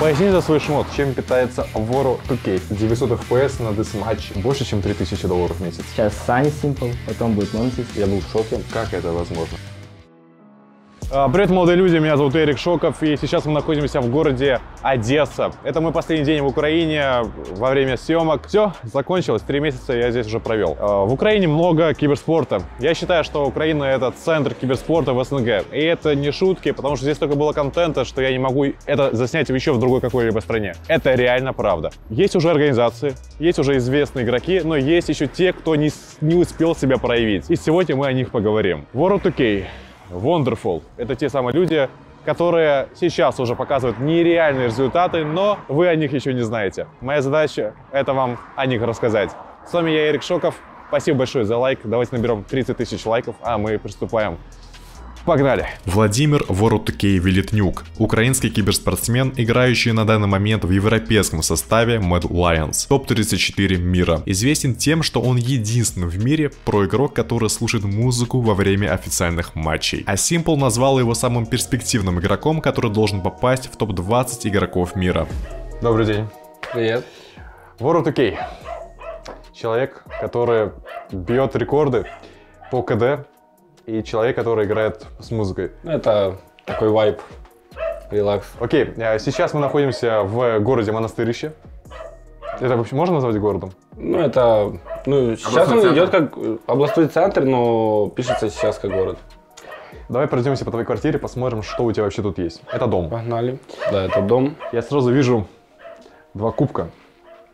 Поясни за свой шмот, чем питается woro2k. 900 FPS на десматч, больше чем $3000 в месяц. Сейчас s1mple, потом будет m0NESY. Я был в шоке, как это возможно. Привет, молодые люди, меня зовут Эрик Шоков, и сейчас мы находимся в городе Одесса. Это мой последний день в Украине во время съемок. Все, закончилось, 3 месяца я здесь уже провел. В Украине много киберспорта. Я считаю, что Украина — это центр киберспорта в СНГ. И это не шутки, потому что здесь столько было контента, что я не могу это заснять еще в другой какой-либо стране. Это реально правда. Есть уже организации, есть уже известные игроки, но есть еще те, кто не успел себя проявить. И сегодня мы о них поговорим. woro2k. w0nderful — это те самые люди, которые сейчас уже показывают нереальные результаты, но вы о них еще не знаете. Моя задача — это вам о них рассказать. С вами я, Эрик Шоков. Спасибо большое за лайк. Давайте наберем 30 000 лайков, а мы приступаем. Погнали! Владимир woro2k Велитнюк, украинский киберспортсмен, играющий на данный момент в европейском составе Mad Lions, топ-34 мира. Известен тем, что он единственный в мире проигрок, который слушает музыку во время официальных матчей. А s1mple назвал его самым перспективным игроком, который должен попасть в топ-20 игроков мира. Добрый день. Привет. woro2k. Человек, который бьет рекорды по КД. И человек, который играет с музыкой. Это такой вайб, релакс. Окей, сейчас мы находимся в городе Монастырище. Это вообще можно назвать городом? Ну, это... Ну, сейчас он идет как областной центр, но пишется сейчас как город. Давай пройдемся по твоей квартире, посмотрим, что у тебя вообще тут есть. Это дом. Погнали. Да, это дом. Я сразу вижу 2 кубка.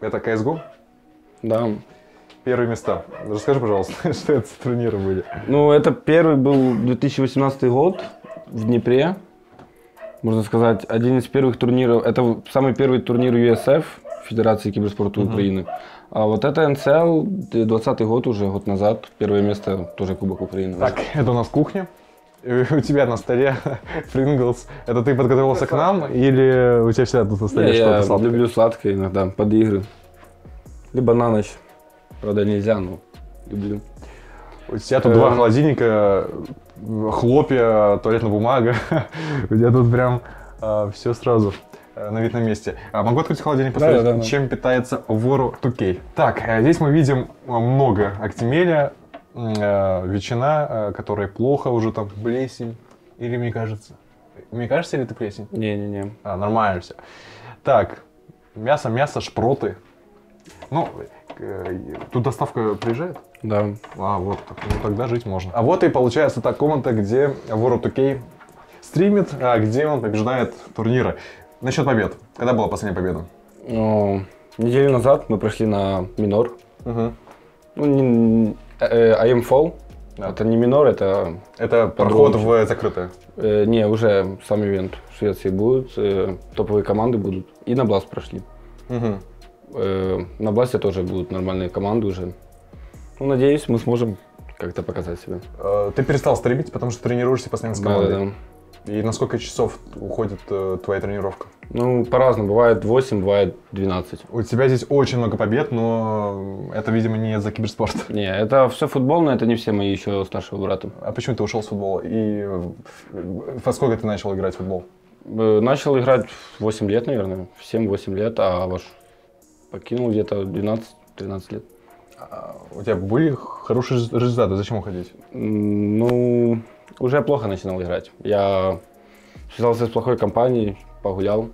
Это CSGO? Да. Первые места. Расскажи, пожалуйста, что это за турниры были? Ну, это первый был 2018 год в Днепре. Можно сказать, один из первых турниров. Это самый первый турнир USF, Федерации киберспорта Украины. А вот это NCL, 2020 год уже, год назад. Первое место, тоже Кубок Украины. Так, это у нас кухня. У тебя на столе Фринглс. Это ты подготовился к нам или у тебя всегда тут на столе что-то сладкое? Я люблю сладкое иногда, под игры. Либо на ночь. Правда, нельзя, но люблю. У тебя тут 2 холодильника, хлопья, туалетная бумага. У тебя тут прям все сразу на вид на месте. Могу открыть холодильник, посмотреть, чем питается woro2k. Так, здесь мы видим много актимеля, ветчина, которая плохо уже там, плесень. Или мне кажется? Мне кажется, или это плесень? Не-не-не. А, нормально все. Так, мясо, шпроты. Ну... Тут доставка приезжает? Да. А, вот, ну, тогда жить можно. А вот и получается та комната, где woro2k стримит, а где он побеждает турниры. Насчет побед. Когда была последняя победа? Ну, неделю назад мы прошли на минор. Угу. Ну, IEM Fall. Да. Это не минор, это... Это проход в закрытое? Не, уже сам ивент в Швеции будет, топовые команды будут. И на Blast прошли. Угу. На Бласте тоже будут нормальные команды уже. Ну, надеюсь, мы сможем как-то показать себя. Ты перестал стримить, потому что тренируешься постоянно с командой. Да. И на сколько часов уходит твоя тренировка? Ну, по-разному. Бывает 8, бывает 12. У тебя здесь очень много побед, но это, видимо, не за киберспорт. Не, это все футбол, но это не все мои еще старшего брата. А почему ты ушел с футбола? И во сколько ты начал играть в футбол? Начал играть в 8 лет, наверное. В 7-8 лет, а ваш... Покинул где-то 12-13 лет. А у тебя были хорошие результаты, зачем уходить? Ну, уже плохо начинал играть. Я связался с плохой компанией, погулял,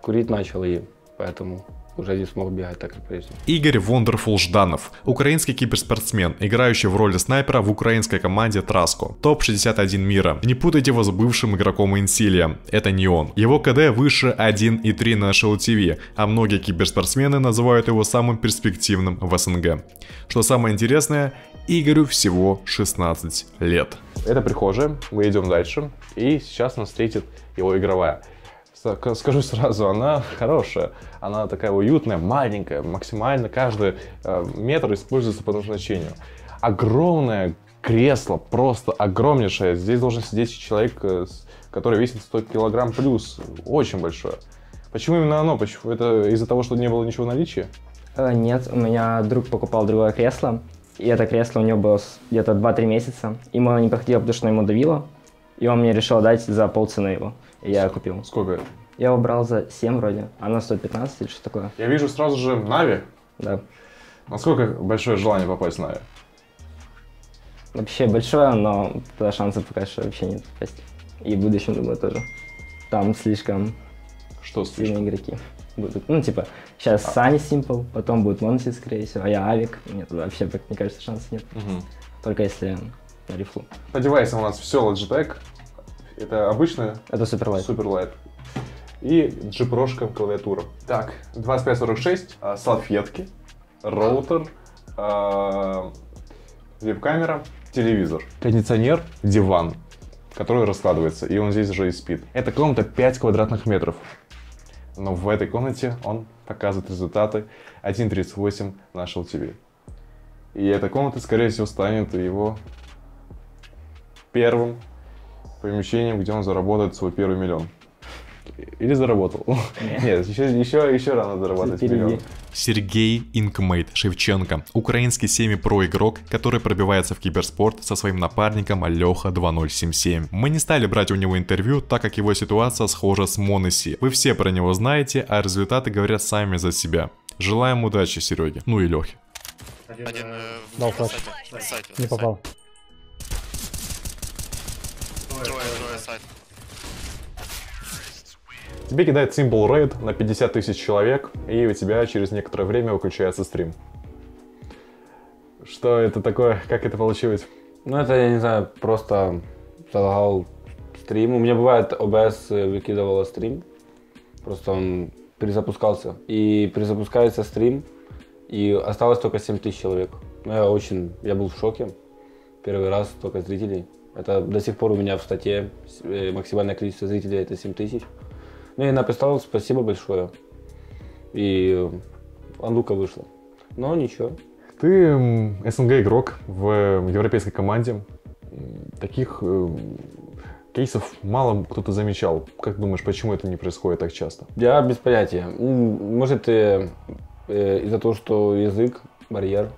курить начал, и поэтому уже не смог бегать так, как прежде. Игорь w0nderful Жданов, украинский киберспортсмен, играющий в роли снайпера в украинской команде Траско, топ-61 мира. Не путайте его с бывшим игроком Инсилия, это не он. Его КД выше 1,3 на ШЛТВ, а многие киберспортсмены называют его самым перспективным в СНГ. Что самое интересное, Игорю всего 16 лет. Это прихожая, мы идем дальше, и сейчас нас встретит его игровая. Скажу сразу, она хорошая, она такая уютная, маленькая, максимально каждый метр используется по назначению. Огромное кресло, просто огромнейшее, здесь должен сидеть человек, который весит 100 килограмм плюс, очень большое. Почему именно оно? Почему? Это из-за того, что не было ничего в наличии? Нет, у меня друг покупал другое кресло, и это кресло у него было где-то 2-3 месяца, ему оно не подходило, потому что ему давило. И он мне решил дать за полцены его. И я купил. Сколько? Я его брал за 7 вроде, она стоит 15 или что такое. Я вижу сразу же NaVi. Да. Насколько большое желание попасть в NaVi? Вообще большое, но шансов пока что вообще нет попасть. И в будущем, думаю, тоже. Там слишком сильные игроки будут. Ну, типа, сейчас Sunny s1mple, потом будет m0NESY, скорее всего, а я Авик. Нет, вообще, мне кажется, шансов нет. Угу. Только если на рифлу. По девайсам у нас все Logitech. Это обычная? Это Суперлайт. И джипрошка, клавиатура. Так, 2546, салфетки, роутер, веб-камера, телевизор, кондиционер, диван, который раскладывается, и он здесь уже и спит. Эта комната 5 квадратных метров, но в этой комнате он показывает результаты 1.38 на HLTV. И эта комната, скорее всего, станет его первым помещением, где он заработает свой первый миллион. Или заработал. Нет, еще рано зарабатывать миллион. Сергей Инкмейт Шевченко. Украинский 7-про игрок, который пробивается в киберспорт со своим напарником Алёха 2077. Мы не стали брать у него интервью, так как его ситуация схожа с m0NESY. Вы все про него знаете, а результаты говорят сами за себя. Желаем удачи, Сереге. Ну и Лёхе. Дал флэш. Не попал. Трое сайт. Тебе кидает s1mple рейд на 50 тысяч человек, и у тебя через некоторое время выключается стрим. Что это такое? Как это получилось? Ну, это, я не знаю, просто залагал стрим. У меня бывает, OBS выкидывала стрим, просто он перезапускался. И перезапускается стрим, и осталось только 7 тысяч человек. Я был в шоке. Первый раз столько зрителей. Это до сих пор у меня в статье максимальное количество зрителей — это 7 тысяч. Ну и написал спасибо большое, и Анлука вышла, но ничего. Ты СНГ игрок в европейской команде, таких кейсов мало кто-то замечал. Как думаешь, почему это не происходит так часто? Я без понятия. Может, из-за того, что язык, барьер,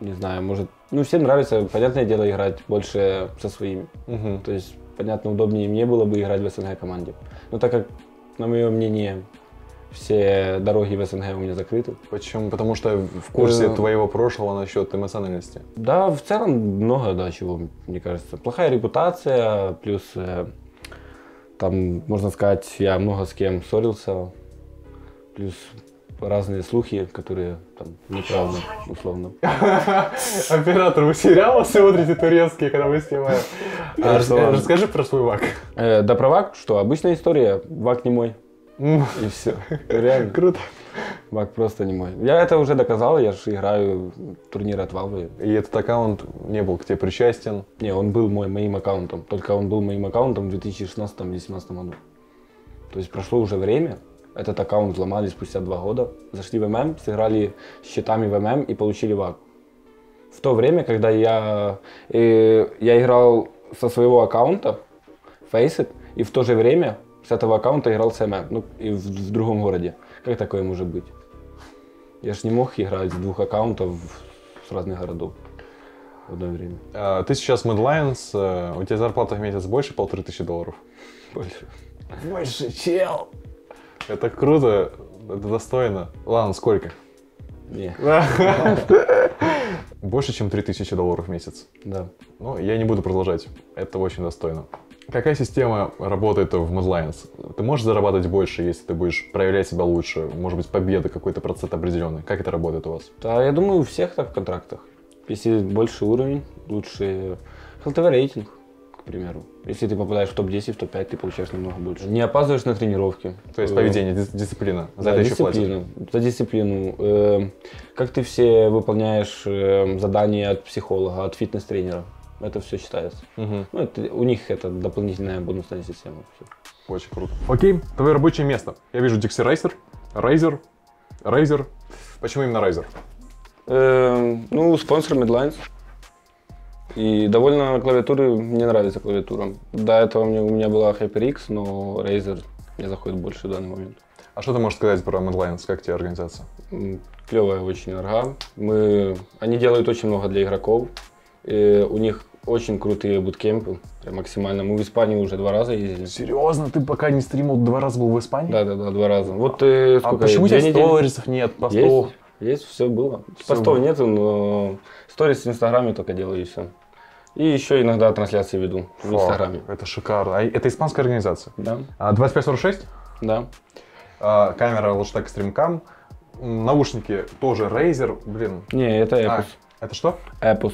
не знаю, может, ну всем нравится, понятное дело, играть больше со своими, то есть понятно, удобнее мне было бы играть в СНГ команде. Но так как, на мое мнение, все дороги в СНГ у меня закрыты. Почему? Потому что в курсе твоего прошлого насчет эмоциональности. Да, в целом много, да, чего, мне кажется. Плохая репутация, плюс, там, можно сказать, я много с кем ссорился, плюс разные слухи, которые там неправда, условно. Оператор, вы сериалы смотрите турецкие, когда вы снимаете? Расскажи про свой ВАК. Да про ВАК, что обычная история, ВАК не мой. И все. Реально. Круто. ВАК просто не мой. Я это уже доказал, я же играю в турниры от Valve. И этот аккаунт не был к тебе причастен? Не, он был моим аккаунтом. Только он был моим аккаунтом в 2016-2017 году. То есть прошло уже время. Этот аккаунт взломали спустя 2 года, зашли в ММ, сыграли с счетами в ММ и получили ВАК. В то время, когда я играл со своего аккаунта, Faceit, и в то же время с этого аккаунта играл с ММ, ну и в другом городе. Как такое может быть? Я ж не мог играть с 2 аккаунтов с разных городов в одно время. А ты сейчас Mad Lions, у тебя зарплата в месяц больше 1500 долларов? Больше. Больше, чел! Это круто, это достойно. Ладно, сколько? Не. Больше, чем 3000 долларов в месяц. Да. Ну, я не буду продолжать. Это очень достойно. Какая система работает в Mad Lions? Ты можешь зарабатывать больше, если ты будешь проявлять себя лучше? Может быть, победа, какой-то процент определенный. Как это работает у вас? Да, я думаю, у всех так в контрактах. Если больше уровень, лучше HLTV рейтинг. К примеру. Если ты попадаешь в топ-10, в топ-5, ты получаешь намного больше. Не опаздываешь на тренировки. То есть поведение, дисциплина. За это еще платят. За дисциплину. Как ты все выполняешь задания от психолога, от фитнес-тренера. Это все считается. Угу. Ну, у них это дополнительная бонусная система. Очень круто. Окей, твое рабочее место. Я вижу Dixie Racer, Razer. Почему именно Razer? Ну, спонсор Mad Lions. И довольно клавиатуры, мне нравится клавиатура. До этого у меня была HyperX, но Razer мне заходит больше в данный момент. А что ты можешь сказать про Mad Lions? Как тебе организация? Клевая очень орга. Они делают очень много для игроков. И у них Очень крутые буткемпы, прям максимально. Мы в Испанию уже 2 раза ездили. Серьезно? Ты пока не стримил, 2 раза был в Испании? Да, 2 раза. Вот ты сколько? А почему у тебя сторисов нет, постов? Есть, все было. Постов нету, но сторис в Инстаграме только делаю и все. И еще иногда трансляции веду в Инстаграме. Это шикарно. Это испанская организация? Да. 2546? Да. Камера Logitech стримкам. Наушники тоже Razer, блин. Не, это Epos. Это что? Epos.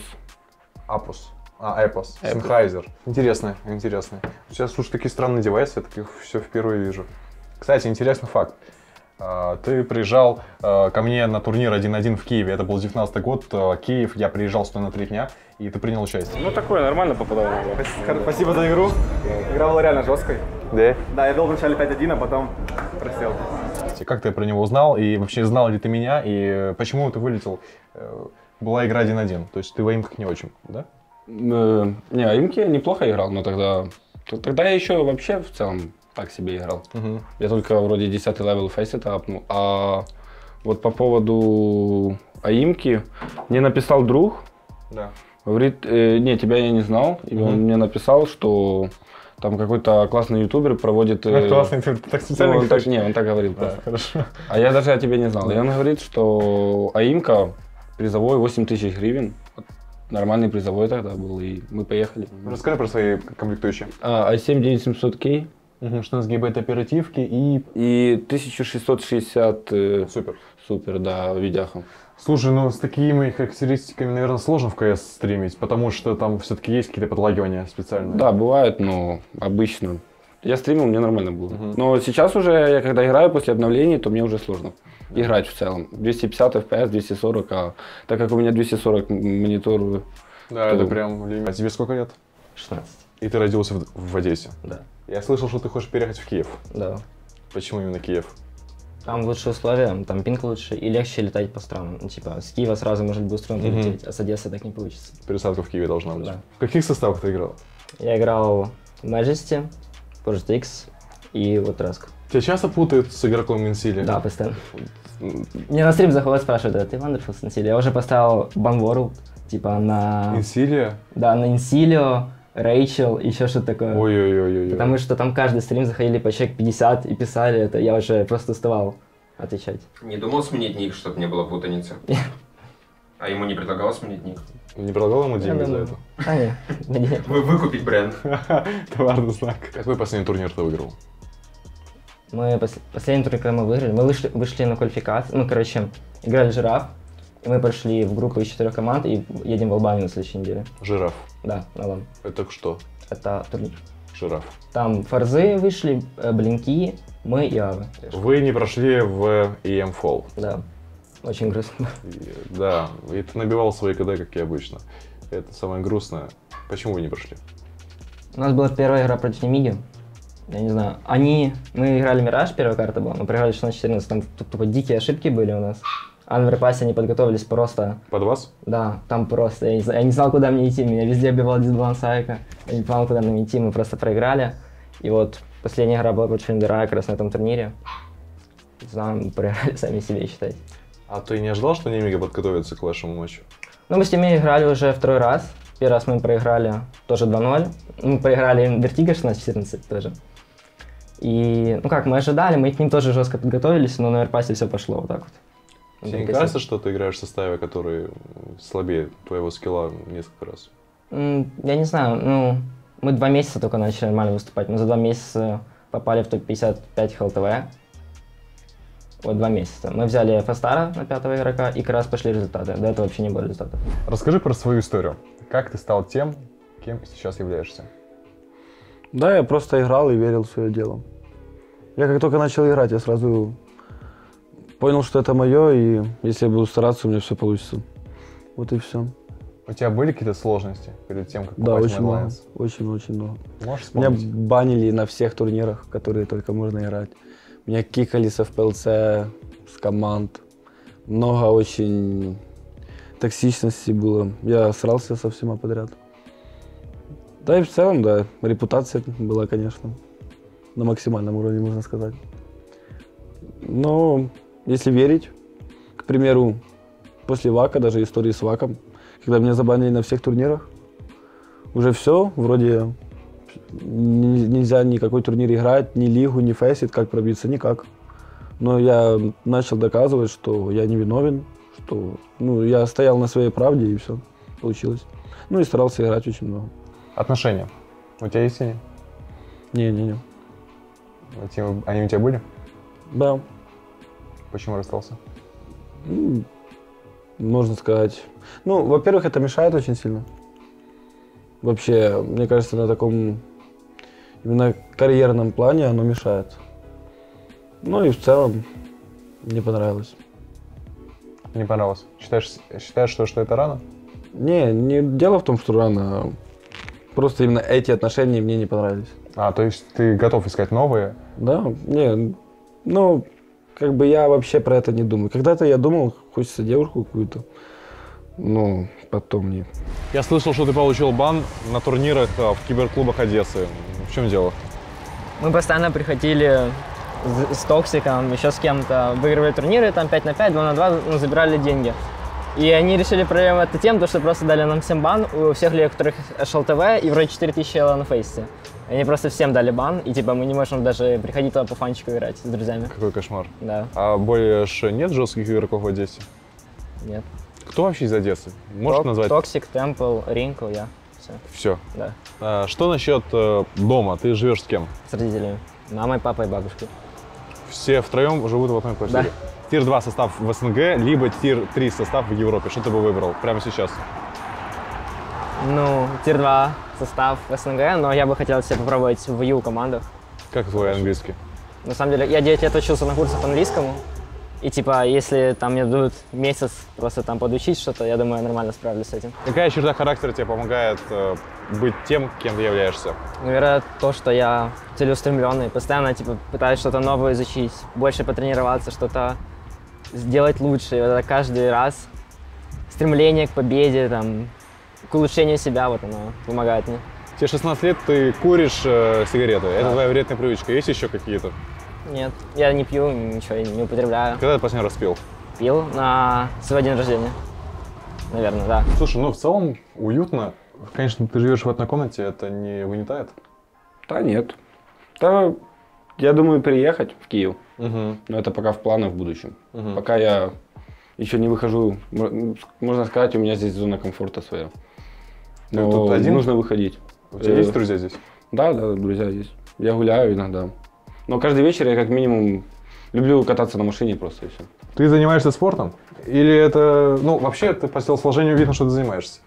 Epos. Sennheiser. Интересно. Сейчас, слушай, такие странные девайсы, я таких все впервые вижу. Кстати, интересный факт. Ты приезжал ко мне на турнир 1-1 в Киеве. Это был 19-й год, Киев. Я приезжал сюда на 3 дня, и ты принял участие. Ну, такое, нормально попадал. Спасибо за игру. Игра была реально жесткой. Да? Да, я вел вначале 5-1, а потом просел. Как ты про него узнал? И вообще, знал ли ты меня? И почему ты вылетел? Была игра 1-1, то есть ты в аимках не очень, да? Не, аимки я неплохо играл, но тогда я еще вообще в целом так себе играл. Я только вроде 10 левел фейсета апнул. А вот по поводу аимки мне написал друг. Да. Говорит, не, тебя я не знал. И он мне написал, что там какой-то классный ютубер проводит... Классный ютубер, ты так специально говоришь? Не, он так говорил просто. Хорошо. А я даже о тебе не знал. И он говорит, что аимка... Призовой 8000 гривен. Нормальный призовой тогда был, и мы поехали. Расскажи про свои комплектующие. i7-9700K. Что у нас гигабайт оперативки и 1660 супер, да, видяха. Слушай, ну с такими характеристиками, наверное, сложно в КС стримить, потому что там все-таки есть какие-то подлагивания специальные. Да, бывает, но обычно. Я стримил, мне нормально было. Но сейчас уже, я когда играю после обновлений, то мне уже сложно играть в целом. 250 FPS, 240, а так как у меня 240 мониторы... Да, то... это прям лимит. А тебе сколько лет? 16. И ты родился в Одессе? Да. Я слышал, что ты хочешь переехать в Киев. Да. Почему именно Киев? Там лучшие условия, там пинг лучше и легче летать по странам. Типа с Киева сразу может быстро лететь, а с Одессы так не получится. Пересадка в Киеве должна быть. Да. В каких составах ты играл? Я играл в Majesty, Project X и вот Траско. Тебя часто путают с игроком Инсилия? Да, постоянно. Меня на стрим заходят, спрашивают, а ты wonderful с Инсилия? Я уже поставил Банвору, типа на... Инсилия? Да, на Инсилию, Рэйчел, еще что-то такое. Ой-ой-ой. Потому что там каждый стрим заходили по человек 50 и писали это, я уже просто уставал отвечать. Не думал сменить ник, чтобы не было путаницы? А ему не предлагалось сменить ник? Не предлагал ему деньги за это? А, нет. Выкупить бренд. Товарный знак. Какой последний турнир ты выиграл? Мы последний турнир, когда мы выиграли, мы вышли на квалификацию, ну, короче, играли жираф, и мы пошли в группу из 4 команд и едем в Албанию на следующей неделе. Жираф? Да, на лан. Это что? Это турнир. Жираф. Там форзы вышли, блинки, мы и авы. Вы не прошли в IEM Fall. Да. Очень грустно. Да, и ты набивал свои КД, как и обычно. Это самое грустное. Почему вы не прошли? У нас была первая игра против Немиги. Я не знаю, мы играли Мираж, первая карта была, мы проиграли 16-14, там тупо дикие ошибки были у нас. А на верпасе они подготовились просто... Под вас? Да, там просто, я не знал, куда мне идти, меня везде оббивал дисбаланс Айка, я не понимал, куда нам идти, мы просто проиграли. И вот последняя игра была против Лендера как раз на этом турнире. Не знаю, мы проиграли сами себе, считать. А ты не ожидал, что Немига подготовится к вашему матчу? Ну, мы с ними играли уже 2-й раз. Первый раз мы проиграли тоже 2-0. Мы проиграли им Vertigo 16-14 тоже. И, ну как, мы ожидали, мы к ним тоже жестко подготовились, но на верпасе все пошло вот так вот. Тебе не кажется, что ты играешь в составе, который слабее твоего скилла несколько раз? Я не знаю, ну, мы 2 месяца только начали нормально выступать. Мы за 2 месяца попали в топ-55 ХЛТВ. Вот 2 месяца. Мы взяли Фастара на 5-го игрока и как раз пошли результаты. До этого вообще не было результатов. Расскажи про свою историю. Как ты стал тем, кем сейчас являешься? Да, я просто играл и верил в свое дело. Я как только начал играть, я сразу понял, что это мое, и если я буду стараться, у меня все получится. Вот и все. У тебя были какие-то сложности перед тем, как попасть в Mad Lions? Да, очень-очень много. Можешь вспомнить? Меня банили на всех турнирах, которые только можно играть. Меня кикали с FPL, с команд. Много очень токсичности было. Я срался со всеми подряд. Да и в целом, да, репутация была, конечно, на максимальном уровне, можно сказать. Но если верить, к примеру, после VAC, даже истории с VAC, когда меня забанили на всех турнирах, уже все, вроде нельзя никакой турнир играть, ни лигу, ни фейсит, как пробиться, никак. Но я начал доказывать, что я не виновен, что ну, я стоял на своей правде, и все, получилось. Ну и старался играть очень много. Отношения? У тебя есть они? Не-не-не. Они у тебя были? Да. Почему расстался? Ну, можно сказать. Ну, во-первых, это мешает очень сильно. Вообще, мне кажется, на таком именно карьерном плане оно мешает. Ну и в целом не понравилось. Не понравилось? Считаешь, что это рано? Не дело в том, что рано. Просто именно эти отношения мне не понравились. А, то есть ты готов искать новые? Да, не, ну, как бы я вообще про это не думаю. Когда-то я думал, хочется девушку какую-то, ну, потом не. Я слышал, что ты получил бан на турнирах в киберклубах Одессы. В чем дело? Мы постоянно приходили с Токсиком, еще с кем-то, выигрывали турниры, там 5 на 5, 2 на 2, ну, забирали деньги. И они решили проблему это тем, что просто дали нам всем бан, у всех людей, у которых ШЛТВ, и вроде 4000 на фейсе. Они просто всем дали бан, и типа мы не можем даже приходить туда по фанчику играть с друзьями. Какой кошмар. Да. А больше нет жестких игроков в Одессе? Нет. Кто вообще из Одессы? Можешь назвать? Токсик, Temple, Ринкл, я. Все. Все? Да. А что насчет дома? Ты живешь с кем? С родителями. Мамой, папой, бабушкой. Все втроем живут в одной квартире? Да. Тир-2 состав в СНГ, либо Тир-3 состав в Европе. Что ты бы выбрал прямо сейчас? Ну, Тир-2 состав в СНГ, но я бы хотел себе попробовать в Ю командах. Как твой английский? На самом деле, я 9 лет учился на курсах английскому. И типа, если там мне дадут месяц просто там подучить что-то, я думаю, я нормально справлюсь с этим. Какая черта характера тебе помогает быть тем, кем ты являешься? Наверное, то, что я целеустремленный, постоянно типа пытаюсь что-то новое изучить, больше потренироваться, что-то сделать лучше. И вот это каждый раз стремление к победе, там, к улучшению себя, вот оно помогает мне. Тебе 16 лет, ты куришь сигареты, да. Это твоя вредная привычка. Есть еще какие-то? Нет, я не пью, ничего не употребляю. Когда ты последний раз пил? Пил на свой день рождения, наверное, да. Слушай, ну в целом уютно. Конечно, ты живешь в одной комнате, это не вынетает? Да нет. Да, я думаю переехать в Киев, но это пока в планах в будущем. Пока я еще не выхожу, можно сказать, у меня здесь зона комфорта своя. Но тут один? Нужно выходить. У тебя есть друзья здесь? Да, друзья здесь. Я гуляю иногда. Но каждый вечер я как минимум люблю кататься на машине просто и все. Ты занимаешься спортом? Или это, ну вообще ты по телосложению видно, что ты занимаешься?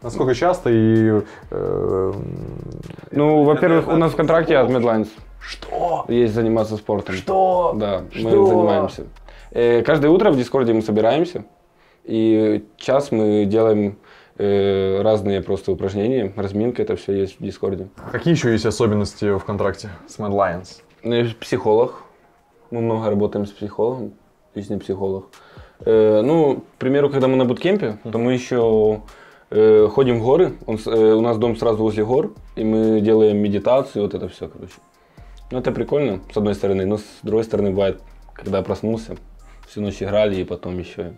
Насколько часто и... Ну, во-первых, у нас в контракте от Mad Lions. Что? Есть заниматься спортом. Что? Да, мы занимаемся. Каждое утро в Дискорде мы собираемся. И час мы делаем разные просто упражнения, разминка, это все есть в Дискорде. Какие еще есть особенности в контракте с Mad Lions? Психолог. Мы много работаем с психологом, личный психолог. Ну, к примеру, когда мы на буткемпе, то мы еще ходим в горы. У нас дом сразу возле гор, и мы делаем медитацию, вот это все, короче. Ну, это прикольно, с одной стороны, но с другой стороны бывает, когда проснулся, всю ночь играли, и потом еще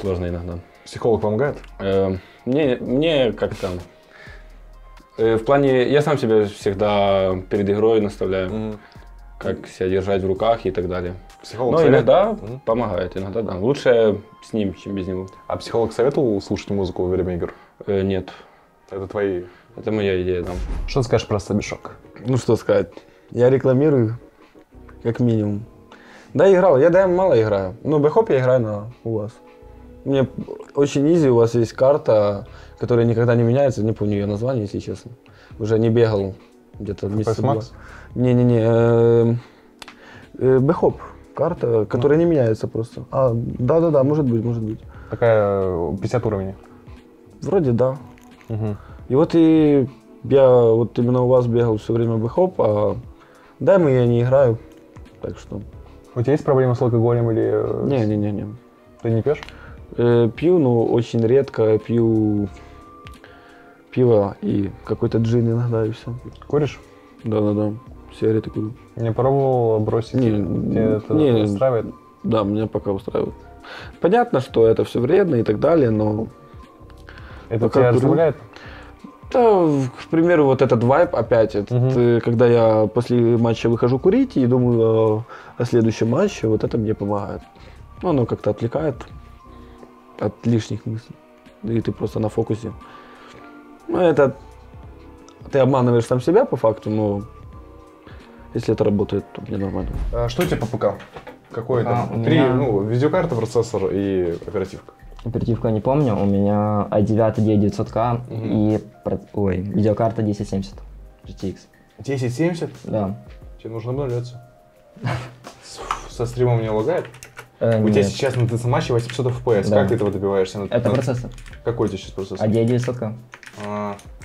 сложно иногда. Психолог помогает? Мне как-то... В плане, я сам себя всегда перед игрой наставляю, как себя держать в руках и так далее. Психолог советует? Иногда помогает, иногда да. Лучше с ним, чем без него. А психолог советовал слушать музыку во время игр? Нет. Это твои? Это моя идея, да. Что ты скажешь про Собишок? Ну что сказать, я рекламирую, как минимум. Да, играл, я мало играю. Ну, Бэхоп я играю у вас. Мне очень изи, у вас есть карта, которая никогда не меняется, не помню ее название, если честно. Уже не бегал где-то месяца. Не-не-не, Бэхоп, карта, которая не меняется просто. А, да-да-да, может быть. Такая 50 уровней? Вроде да. И я вот именно у вас бегал все время Бэхоп, а даймы я не играю, так что... У тебя есть проблемы с алкоголем или... Не-не-не. Ты не пьешь? Пью, но очень редко, пью пиво и какой-то джин иногда, и все. Куришь? Да, сигареты курю. Не пробовал бросить? Тебя это устраивает? Да, меня пока устраивает. Понятно, что это все вредно и так далее, но... Это тебя расслабляет? Да, к примеру, вот этот вайб опять, когда я после матча выхожу курить и думаю о следующем матче, вот это мне помогает. Ну, оно как-то отвлекает от лишних мыслей, и ты просто на фокусе. Ну, это ты обманываешь сам себя по факту, но если это работает, то мне нормально. А что у тебя по ПК? Какой там? Видеокарта, процессор и оперативка. Оперативку я не помню, у меня i9 900K и видеокарта 1070 GTX. 1070? Да. Тебе нужно обновляться. Со стримом не лагает? У тебя сейчас на ТСМАЧе 800 FPS, как ты этого добиваешься? Это процессор. Какой у тебя сейчас процессор? i9 900K.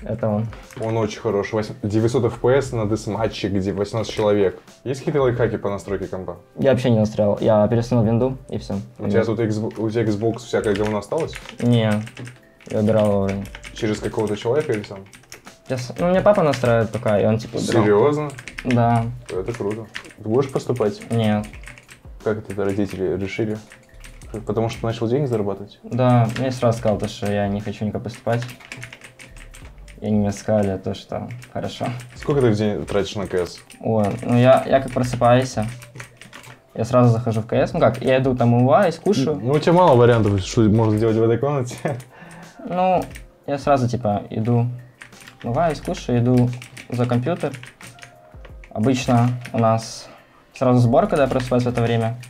Это он. Он очень хорош. 900 FPS на десматче, где 18 человек. Есть какие-то лайфхаки по настройке компа? Я вообще не настраивал. Я перестанул винду и все. У тебя тут Xbox всякое говно осталось? Не. Я убирал уровень. Через какого-то человека или сам? Ну, мне папа настраивает пока, и он типа убирал. Серьезно? Да. Это круто. Ты будешь поступать? Нет. Как это родители решили? Потому что начал деньги зарабатывать? Да, мне сразу сказал, что я не хочу никак поступать. И они мне сказали, что хорошо. Сколько ты в день тратишь на КС? Ой, ну я как просыпаюсь, я сразу захожу в КС. Ну как, я иду там умываюсь, кушаю. Ну у тебя мало вариантов, что можно сделать в этой комнате. Ну, я сразу иду умываюсь, кушаю, иду за компьютер. Обычно у нас сразу сбор, когда я просыпаюсь в это время.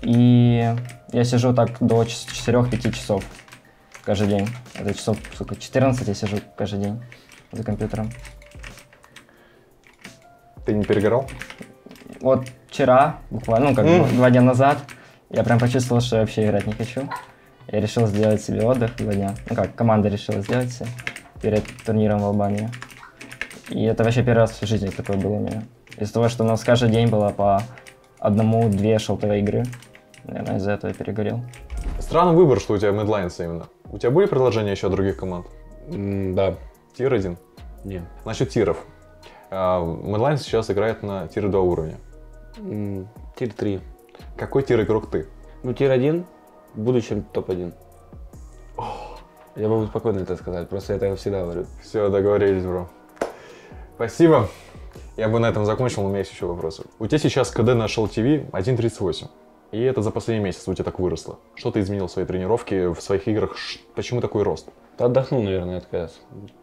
И я сижу так до 4-5 часов. Каждый день. Это часов, сколько, 14 я сижу каждый день за компьютером. Ты не перегорал? Вот вчера, буквально, два дня назад, я прям почувствовал, что я вообще играть не хочу. Я решил сделать себе отдых 2 дня. Ну как, команда решила сделать все перед турниром в Албании. И это вообще первый раз в жизни такое было у меня. Из-за того, что у нас каждый день было по 1-2 шелтовые игры, наверное, из-за этого я перегорел. Странный выбор, что у тебя Mad Lions именно. У тебя были предложения еще от других команд? Да. Тир 1? Нет. Насчет тиров. Mad Lions сейчас играет на тир 2 уровня. Тир 3. Какой тир игрок ты? Ну, тир 1, в будущем топ-1. Я могу спокойно это сказать, просто я так всегда говорю. Все, договорились, бро. Спасибо. Я бы на этом закончил, но у меня есть еще вопросы. У тебя сейчас КД на Shell TV 1.38. И это за последний месяц у тебя так выросло. Что ты изменил в своей тренировке, в своих играх? Почему такой рост? Ты отдохнул, наверное, от КС.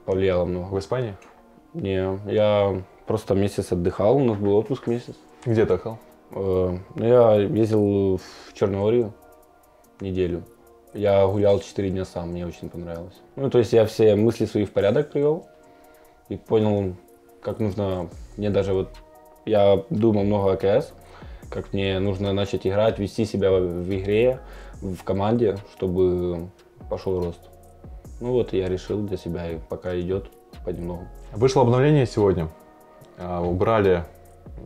Повлияло много. В Испании? Не, я просто месяц отдыхал. У нас был отпуск месяц. Где ты отдыхал? Я ездил в Черногорию неделю. Я гулял 4 дня сам, мне очень понравилось. Ну, то есть я все мысли свои в порядок привел. И понял, как нужно... Мне даже вот... Я думал много о КС. Как мне нужно начать играть, вести себя в игре, в команде, чтобы пошел рост. Ну вот я решил для себя, и пока идет понемногу. Вышло обновление сегодня. Убрали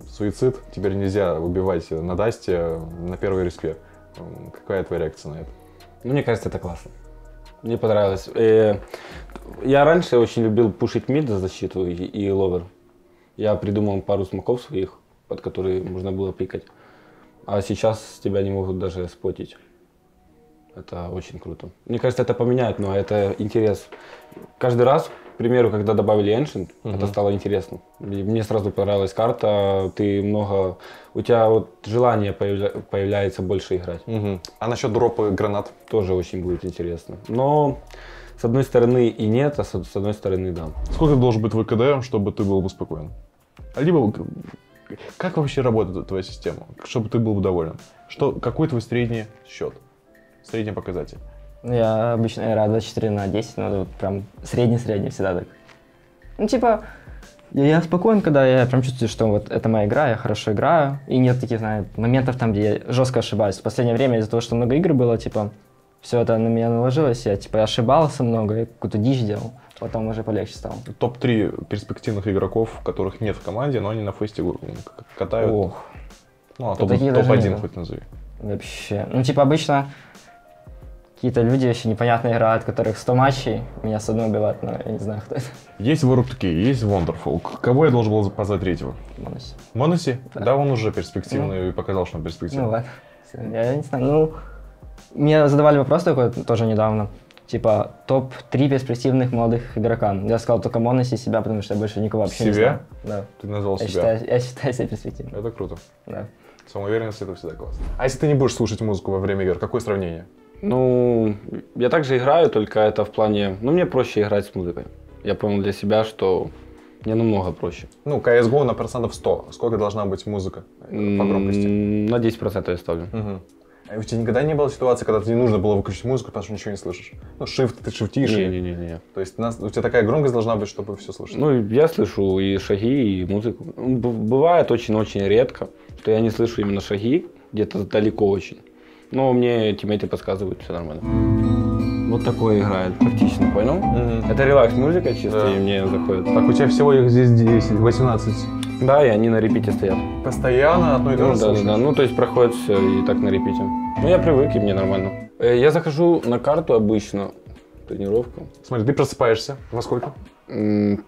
суицид, теперь нельзя убивать на дасте на первой респе. Какая твоя реакция на это? Мне кажется, это классно. Мне понравилось. Я раньше очень любил пушить мид за защиту и ловер. Я придумал пару смоков своих, под которые можно было пикать. А сейчас тебя не могут даже спотить. Это очень круто. Мне кажется, это поменяет, но это интерес. Каждый раз, к примеру, когда добавили Ancient, это стало интересно. Мне сразу понравилась карта, у тебя вот желание появляется больше играть. А насчет дропа гранат? Тоже очень будет интересно. Но с одной стороны и нет, а с одной стороны да. Сколько должен быть твой КД, чтобы ты был бы спокоен? Либо... Как вообще работает твоя система, чтобы ты был доволен? Какой твой средний счет, средний показатель? Я обычно играю 24/10, но прям средний-средний всегда так. Ну типа, я спокоен, когда я прям чувствую, что вот это моя игра, я хорошо играю. И нет таких, знаете, моментов там, где я жестко ошибаюсь. В последнее время из-за того, что много игр было, все это на меня наложилось, я ошибался много, я какую-то дичь делал. Потом уже полегче стало. Топ-3 перспективных игроков, которых нет в команде, но они на фейсте катают. Ох. Ну, а топ-1 хоть назови. Вообще. Ну, обычно какие-то люди вообще непонятно играют, которых 100 матчей. Меня с одной убивают, но я не знаю, кто это. Есть woro2k, есть w0nderful. Кого я должен был позвать третьего? Моноси. Моноси? Да, он уже перспективный и показал, что он перспективный. Ну ладно. Я не знаю. Ну, мне задавали вопрос такой тоже недавно. типа, топ-3 перспективных молодых игрока. Я сказал только MonoSy себя, потому что я больше никого вообще не знаю. Да. Ты назвал себя? Я считаю себя перспективным. Это круто. Да. Самоуверенность — это всегда классно. А если ты не будешь слушать музыку во время игр, какое сравнение? Ну, я также играю, только это в плане... Ну, мне проще играть с музыкой. Я понял для себя, что мне намного проще. Ну, CSGO на процентов 100. Сколько должна быть музыка по громкости? На 10% я ставлю. Угу. А у тебя никогда не было ситуации, когда тебе нужно было выключить музыку, потому что ничего не слышишь? Ну, шифт, ты шифтишь. Не-не-не. То есть у тебя такая громкость должна быть, чтобы все слышать? Ну, я слышу и шаги, и музыку. Бывает очень-очень редко, что я не слышу именно шаги, где-то далеко очень. Но мне тиммейты подсказывают, все нормально. Вот такое играет практично, понял? Это релакс-музыка чисто, да. И мне заходит. Так, у тебя всего их здесь 10, 18. Да, и они на репите стоят. Постоянно одно и то же слушаешь? Да, ну то есть проходит все и так на репите. Ну я привык, и мне нормально. Я захожу на карту обычно, тренировку. Смотри, ты просыпаешься во сколько?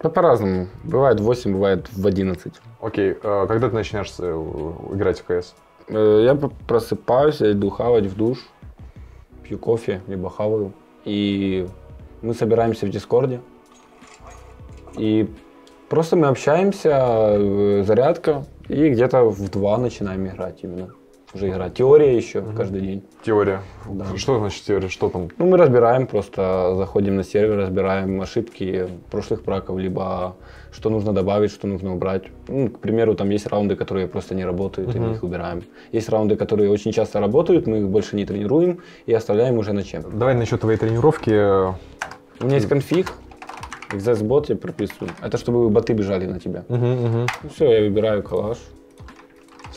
По-разному. Бывает в 8, бывает в 11. Окей, когда ты начинаешь играть в КС? Я просыпаюсь, я иду хавать в душ, пью кофе, либо хаваю. И мы собираемся в Дискорде. И просто мы общаемся, зарядка, и где-то в 2 начинаем играть именно. Уже игра. Теория еще каждый день. Теория. Да. Что значит теория? Что там? Ну, мы разбираем просто, заходим на сервер, разбираем ошибки прошлых браков, либо что нужно добавить, что нужно убрать. Ну, к примеру, там есть раунды, которые просто не работают, и мы их убираем. Есть раунды, которые очень часто работают, мы их больше не тренируем и оставляем уже на чем. Давай насчет твоей тренировки. У меня есть конфиг. XS-бот я прописываю. Это чтобы боты бежали на тебя. Ну, все, я выбираю коллаж.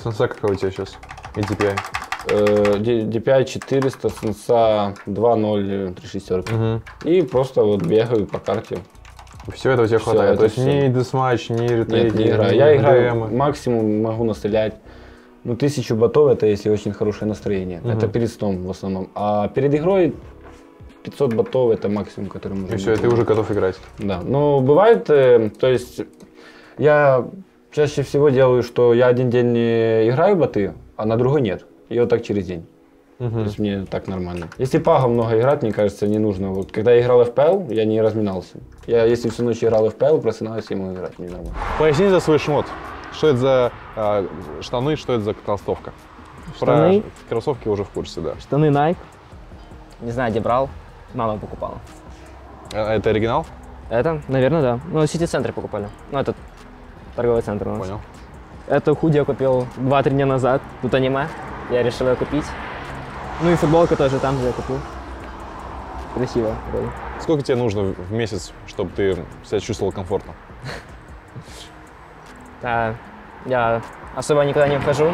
Сенса какой у тебя сейчас? И DPI? DPI 400, сенса 2.0, 3.6. И просто вот бегаю по карте. Все это у тебя хватает? То есть ни десматч, ни ретрейт, не играю. Я играю, максимум могу настрелять. Ну, 1000 ботов, это если очень хорошее настроение. Это перед сном в основном. А перед игрой 500 ботов, это максимум, который можно. И все, ты уже готов играть. Да, но бывает, то есть я чаще всего делаю, что я один день играю боты, а на другой нет. И вот так через день. То есть мне так нормально. Если пага много играть, мне кажется, не нужно. Вот когда я играл в FPL, я не разминался. Я, если всю ночь играл в FPL, просыпаюсь, ему играть не нормально. Поясни за свой шмот. Что это за штаны, что это за толстовка? Штаны? Про кроссовки уже в курсе, да. Штаны Nike. Не знаю, где брал. Мама покупала. А это оригинал? Это, наверное, да. Ну, в сити-центре покупали. Ну, это торговый центр у нас. Понял. Это худи я купил 2-3 дня назад. Тут аниме. Я решил ее купить. Ну и футболка тоже там, где я купил. Красиво. Вроде. Сколько тебе нужно в месяц, чтобы ты себя чувствовал комфортно? Я особо никуда не вхожу.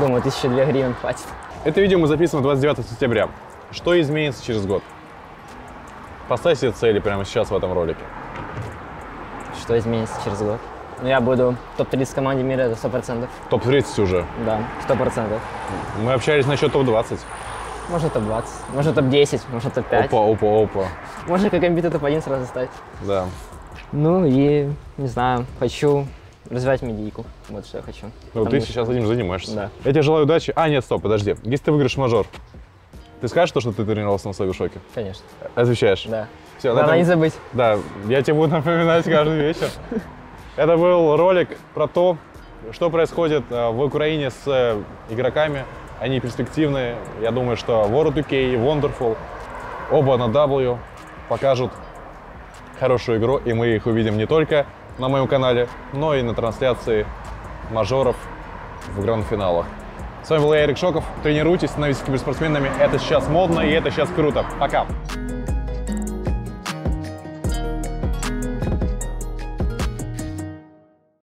Думаю, 1200 гривен хватит. Это видео мы записываем 29 сентября. Что изменится через год? Поставь себе цели прямо сейчас в этом ролике. Что изменится через год? Ну, я буду в топ-30 в команде мира, это 100%. Топ-30 уже? Да, 100%. Мы общались насчет топ-20. Может топ-20, может топ-10, может топ-5. Опа-опа-опа. Можно как амбиты топ-1 сразу стать. Да. Ну и, не знаю, хочу развивать медийку. Вот что я хочу. Ну, ты сейчас этим занимаешься. Да. Я тебе желаю удачи. А, нет, стоп, подожди. Если ты выиграешь мажор, ты скажешь то, что ты тренировался на слабе шоке? Конечно. Отвечаешь? Да. Все, надо не забыть. Да, я тебе буду напоминать каждый вечер. Это был ролик про то, что происходит в Украине с игроками. Они перспективные. Я думаю, что woro2k и w0nderful, оба на W, покажут хорошую игру. И мы их увидим не только на моем канале, но и на трансляции мажоров в гранд-финалах. С вами был я, Эрик Шоков. Тренируйтесь, становитесь киберспортсменами. Это сейчас модно и это сейчас круто. Пока!